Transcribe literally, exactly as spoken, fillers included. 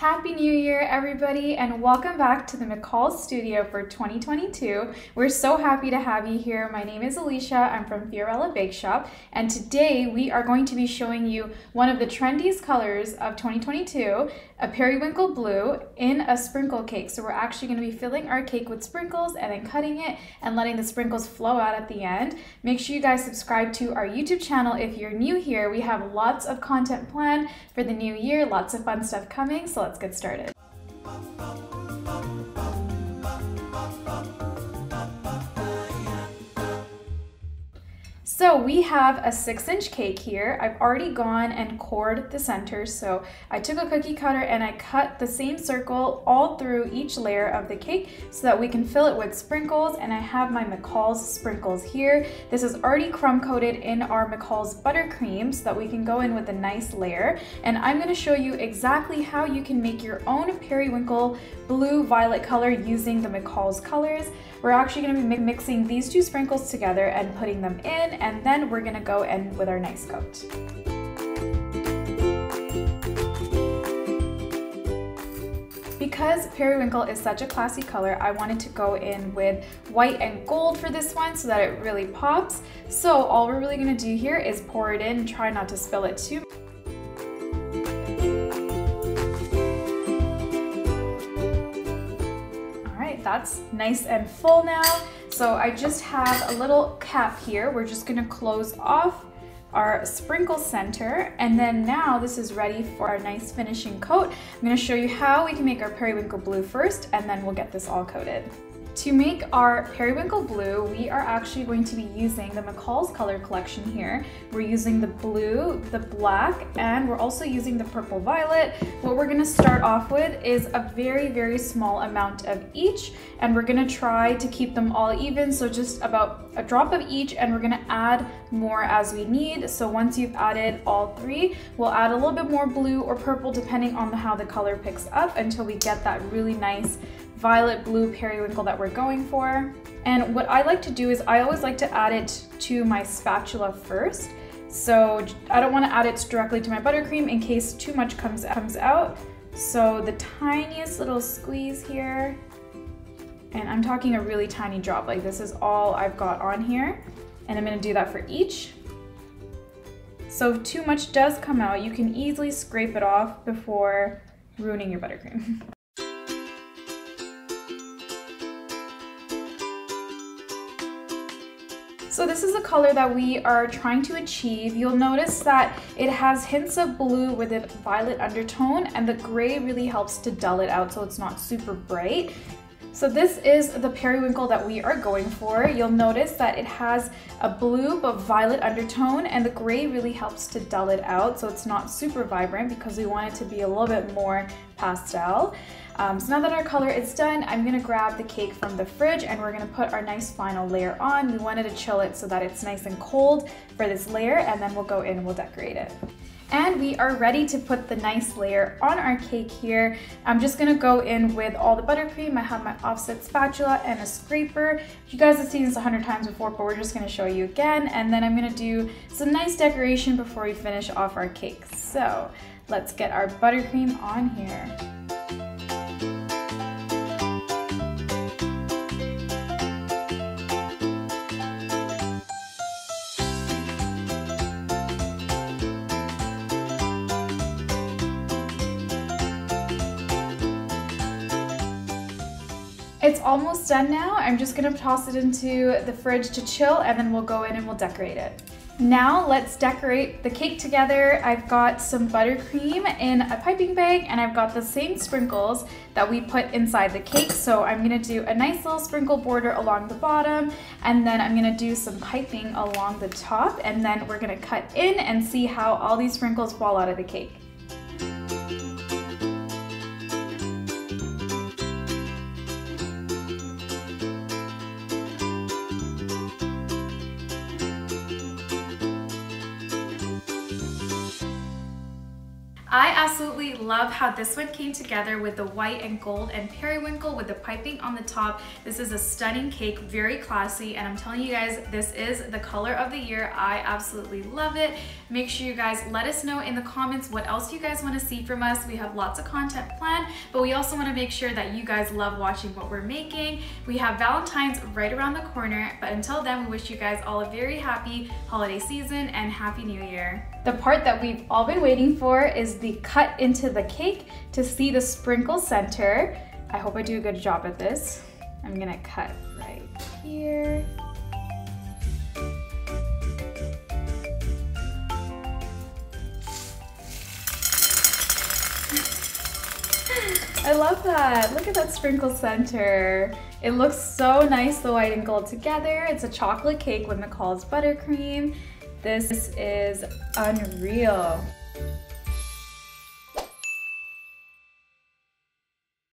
Happy New Year, everybody, and welcome back to the McCall's studio for twenty twenty-two. We're so happy to have you here. My name is Alicia. I'm from Fiorella Bake Shop, and today we are going to be showing you one of the trendiest colors of twenty twenty-two, a periwinkle blue in a sprinkle cake. So we're actually going to be filling our cake with sprinkles and then cutting it and letting the sprinkles flow out at the end. Make sure you guys subscribe to our YouTube channel if you're new here. We have lots of content planned for the new year, lots of fun stuff coming. So let's Let's get started. So we have a six inch cake here. I've already gone and cored the center. So I took a cookie cutter and I cut the same circle all through each layer of the cake so that we can fill it with sprinkles. And I have my McCall's sprinkles here. This is already crumb coated in our McCall's buttercream so that we can go in with a nice layer. And I'm going to show you exactly how you can make your own periwinkle blue violet color using the McCall's colors. We're actually going to be mixing these two sprinkles together and putting them in, and And then we're gonna go in with our nice coat. Because periwinkle is such a classy color, I wanted to go in with white and gold for this one so that it really pops. So all we're really gonna do here is pour it in and try not to spill it too much. That's nice and full now. So I just have a little cap here. We're just gonna close off our sprinkle center, and then now this is ready for our nice finishing coat. I'm gonna show you how we can make our periwinkle blue first, and then we'll get this all coated. To make our periwinkle blue, we are actually going to be using the McCall's color collection here. We're using the blue, the black, and we're also using the purple violet. What we're going to start off with is a very, very small amount of each, and we're going to try to keep them all even, so just about a drop of each, and we're going to add more as we need. So once you've added all three, we'll add a little bit more blue or purple depending on how the color picks up until we get that really nice violet blue periwinkle that we're going for. And what I like to do is I always like to add it to my spatula first. So I don't want to add it directly to my buttercream in case too much comes, comes out. So the tiniest little squeeze here, and I'm talking a really tiny drop, like this is all I've got on here. And I'm going to do that for each. So if too much does come out, you can easily scrape it off before ruining your buttercream. So this is the color that we are trying to achieve. You'll notice that it has hints of blue with a violet undertone, and the gray really helps to dull it out so it's not super bright. So this is the periwinkle that we are going for. You'll notice that it has a blue but violet undertone, and the gray really helps to dull it out so it's not super vibrant because we want it to be a little bit more pastel. Um, so now that our color is done, I'm going to grab the cake from the fridge and we're going to put our nice final layer on. We wanted to chill it so that it's nice and cold for this layer, and then we'll go in and we'll decorate it. And we are ready to put the nice layer on our cake here. I'm just going to go in with all the buttercream. I have my offset spatula and a scraper. You guys have seen this a hundred times before, but we're just going to show you again. And then I'm going to do some nice decoration before we finish off our cake. So let's get our buttercream on here. It's almost done now. I'm just gonna toss it into the fridge to chill, and then we'll go in and we'll decorate it. Now let's decorate the cake together. I've got some buttercream in a piping bag, and I've got the same sprinkles that we put inside the cake. So I'm gonna do a nice little sprinkle border along the bottom, and then I'm gonna do some piping along the top, and then we're gonna cut in and see how all these sprinkles fall out of the cake. I absolutely love how this one came together with the white and gold and periwinkle with the piping on the top. This is a stunning cake, very classy, and I'm telling you guys, this is the color of the year. I absolutely love it. Make sure you guys let us know in the comments what else you guys want to see from us. We have lots of content planned, but we also want to make sure that you guys love watching what we're making. We have Valentine's right around the corner, but until then, we wish you guys all a very happy holiday season and Happy New Year. The part that we've all been waiting for is the cut into the cake to see the sprinkle center. I hope I do a good job at this. I'm gonna cut right here. I love that. Look at that sprinkle center. It looks so nice, the white and gold together. It's a chocolate cake with McCall's buttercream. This is unreal.